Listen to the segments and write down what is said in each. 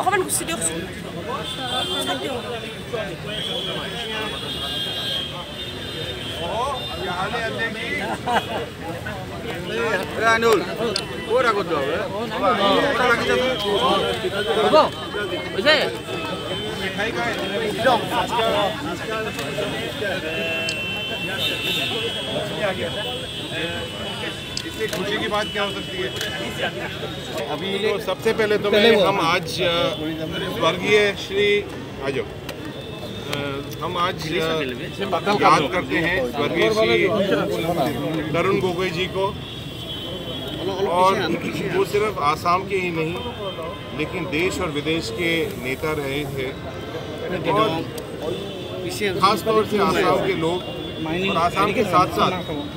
অকমান গুচি দিয়কচোন। इससे खुशी की बात क्या हो सकती है? अभी तो सबसे पहले तो हम आज स्वर्गीय श्री आजो हम आज याद करते हैं स्वर्गीय श्री तरुण गोगोई जी को। और वो सिर्फ आसाम के ही नहीं लेकिन देश और विदेश के नेता रहे थे और खासतौर से आसाम के लोग और आसाम के साथ साथ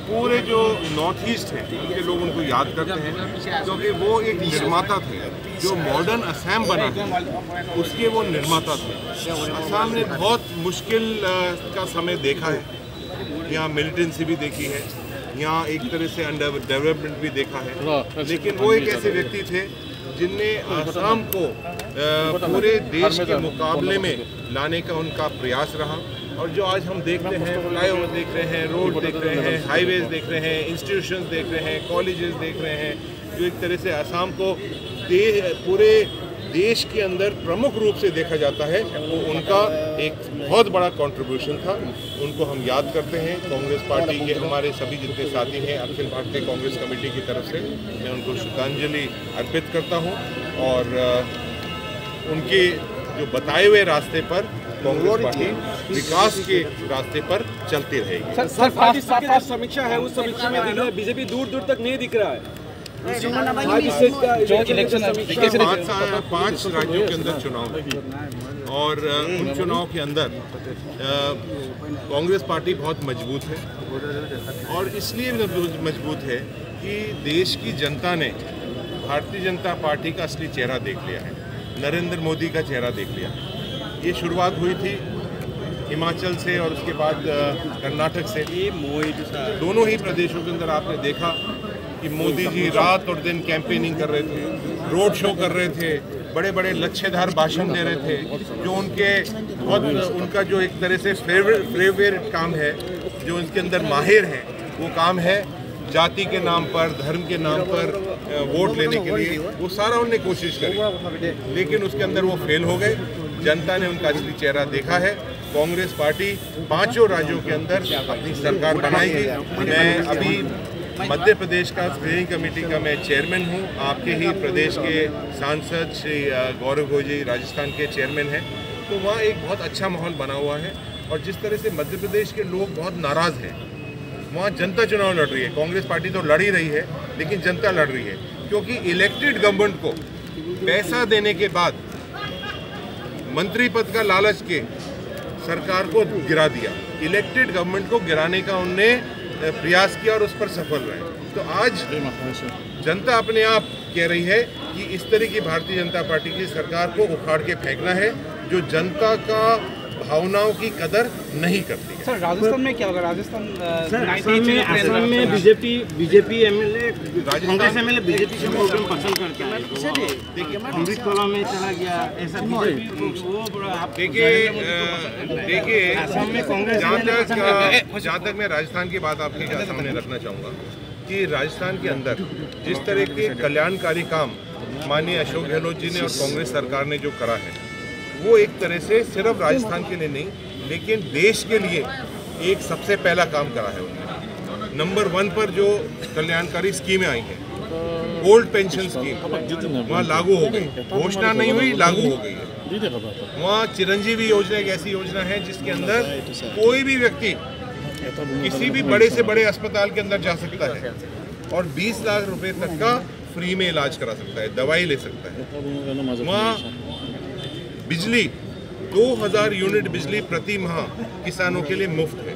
पूरे जो नॉर्थ ईस्ट है उनके लोग उनको याद करते हैं क्योंकि वो एक निर्माता थे। जो मॉडर्न असम बना था उसके वो निर्माता थे। असम ने बहुत मुश्किल का समय देखा है, यहाँ मिलिटेंसी भी देखी है, यहाँ एक तरह से अंडर डेवलपमेंट भी देखा है, लेकिन वो एक ऐसे व्यक्ति थे जिनने असम को पूरे देश के मुकाबले में लाने का उनका प्रयास रहा। और जो आज हम देखते हैं, फ्लाईओवर देख रहे हैं, रोड देख रहे हैं, हाईवेज देख रहे हैं, इंस्टीट्यूशन देख रहे हैं, कॉलेजेस देख रहे हैं, जो एक तरह से असम को पूरे देश के अंदर प्रमुख रूप से देखा जाता है, वो उनका एक बहुत बड़ा कंट्रीब्यूशन था। उनको हम याद करते हैं। कांग्रेस पार्टी के हमारे सभी जितने साथी हैं अखिल भारतीय कांग्रेस कमेटी की तरफ से मैं उनको श्रद्धांजलि अर्पित करता हूँ। और उनके जो बताए हुए रास्ते पर कांग्रेस पार्टी विकास के रास्ते पर चलती रहेगी। सर समीक्षा है, उस समीक्षा में देखिए बीजेपी दूर दूर तक नहीं दिख रहा है। 5 राज्यों के अंदर चुनाव और उन चुनाव के अंदर कांग्रेस पार्टी बहुत मजबूत है। और इसलिए मजबूत है कि देश की जनता ने भारतीय जनता पार्टी का असली चेहरा देख लिया है, नरेंद्र मोदी का चेहरा देख लिया है। ये शुरुआत हुई थी हिमाचल से और उसके बाद कर्नाटक से। दोनों ही प्रदेशों के अंदर आपने देखा कि मोदी जी रात और दिन कैंपेनिंग कर रहे थे, रोड शो कर रहे थे, बड़े बड़े लच्छेदार भाषण दे रहे थे, जो उनके बहुत उनका जो एक तरह से फेवरेट काम है, जो उनके अंदर माहिर हैं, वो काम है जाति के नाम पर, धर्म के नाम पर वोट लेने के लिए। वो सारा उनने कोशिश करी लेकिन उसके अंदर वो फेल हो गए। जनता ने उनका असली चेहरा देखा है। कांग्रेस पार्टी 5 राज्यों के अंदर अपनी सरकार बनाएगी। मैं अभी मध्य प्रदेश का स्क्रीनिंग कमेटी का मैं चेयरमैन हूं। आपके ही प्रदेश के सांसद श्री गौरव घोजी राजस्थान के चेयरमैन हैं, तो वहाँ एक बहुत अच्छा माहौल बना हुआ है। और जिस तरह से मध्य प्रदेश के लोग बहुत नाराज़ हैं, वहाँ जनता चुनाव लड़ रही है। कांग्रेस पार्टी तो लड़ ही रही है लेकिन जनता लड़ रही है क्योंकि इलेक्टेड गवर्नमेंट को पैसा देने के बाद मंत्री पद का लालच के सरकार को गिरा दिया। इलेक्टेड गवर्नमेंट को गिराने का उनने प्रयास किया और उस पर सफल रहे। तो आज जनता अपने आप कह रही है कि इस तरह की भारतीय जनता पार्टी की सरकार को उखाड़ के फेंकना है, जो जनता का भावनाओं की कदर नहीं करती है। सर राजस्थान में क्या होगा? राजस्थान में BJP MLA Congress MLA BJP से प्रॉब्लम पसंद करते हैं। देखिए अमृतसर में चला गया ऐसा देखिए असम में कांग्रेस। जहाँ तक मैं राजस्थान की बात आपके सामने रखना चाहूँगा कि राजस्थान के अंदर जिस तरह के कल्याणकारी काम माननीय अशोक गहलोत जी ने और कांग्रेस सरकार ने जो करा है, वो एक तरह से सिर्फ राजस्थान के लिए नहीं लेकिन देश के लिए एक सबसे पहला काम करा है उन्होंने। नंबर 1 पर जो कल्याणकारी स्कीमें आई हैं, ओल्ड पेंशन स्कीम वहाँ लागू हो गई, घोषणा नहीं हुई, लागू हो गई है। वहाँ चिरंजीवी योजना एक ऐसी योजना है जिसके अंदर कोई भी व्यक्ति किसी भी बड़े से बड़े अस्पताल के अंदर जा सकता है और 20 लाख रुपये तक का फ्री में इलाज करा सकता है, दवाई ले सकता है। वहाँ बिजली 2000 यूनिट बिजली प्रति माह किसानों के लिए मुफ्त है।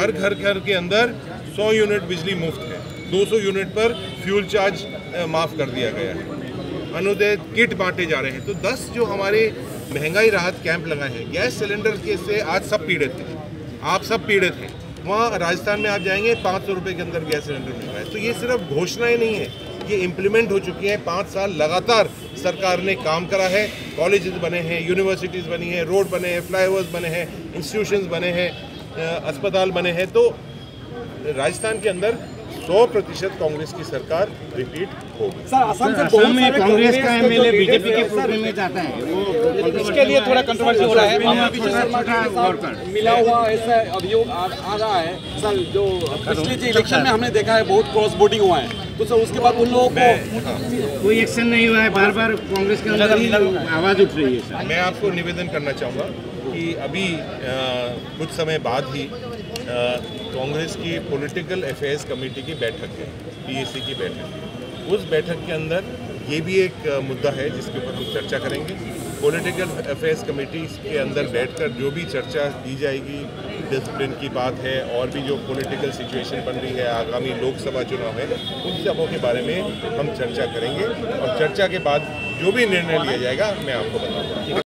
हर घर के अंदर 100 यूनिट बिजली मुफ्त है। 200 यूनिट पर फ्यूल चार्ज माफ़ कर दिया गया है। अनुदानित किट बांटे जा रहे हैं। तो 10 जो हमारे महंगाई राहत कैंप लगाए हैं। गैस सिलेंडर के से आज सब पीड़ित हैं, आप सब पीड़ित हैं। वहाँ राजस्थान में आप जाएंगे 500 रुपये के अंदर गैस सिलेंडर मिल रहा है। तो ये सिर्फ घोषणाएँ नहीं है, ये इम्प्लीमेंट हो चुकी हैं। 5 साल लगातार सरकार ने काम करा है। कॉलेजेस बने हैं, यूनिवर्सिटीज़ बनी हैं, रोड बने हैं, फ्लाईओवर्स बने हैं, इंस्टीट्यूशंस बने हैं, अस्पताल बने हैं। तो राजस्थान के अंदर 100% कांग्रेस की सरकार रिपीट होगी। सर, असम में कांग्रेस का एमएलए बीजेपी के प्रोग्राम में जाता है, वो इसके लिए थोड़ा कंट्रोवर्सी हो रहा है, मिला हुआ ऐसा अभियोग आ रहा है। सर, जो पिछले जो इलेक्शन में हमने देखा है बहुत क्रॉस वोटिंग हुआ है, तो सर उसके बाद उन लोगों को कोई एक्शन नहीं हुआ है। बार बार कांग्रेस के अंदर आवाज़ उठ रही है। सर, मैं आपको निवेदन करना चाहूँगा कि अभी कुछ समय बाद ही कांग्रेस की पॉलिटिकल अफेयर्स कमेटी की बैठक है, PAC की बैठक है। उस बैठक के अंदर ये भी एक मुद्दा है जिसके ऊपर हम चर्चा करेंगे। पॉलिटिकल अफेयर्स कमेटी के अंदर बैठकर जो भी चर्चा की जाएगी, डिसिप्लिन की बात है और भी जो पॉलिटिकल सिचुएशन बन रही है, आगामी लोकसभा चुनाव है, उन सबों के बारे में हम चर्चा करेंगे और चर्चा के बाद जो भी निर्णय लिया जाएगा मैं आपको बताऊँगा।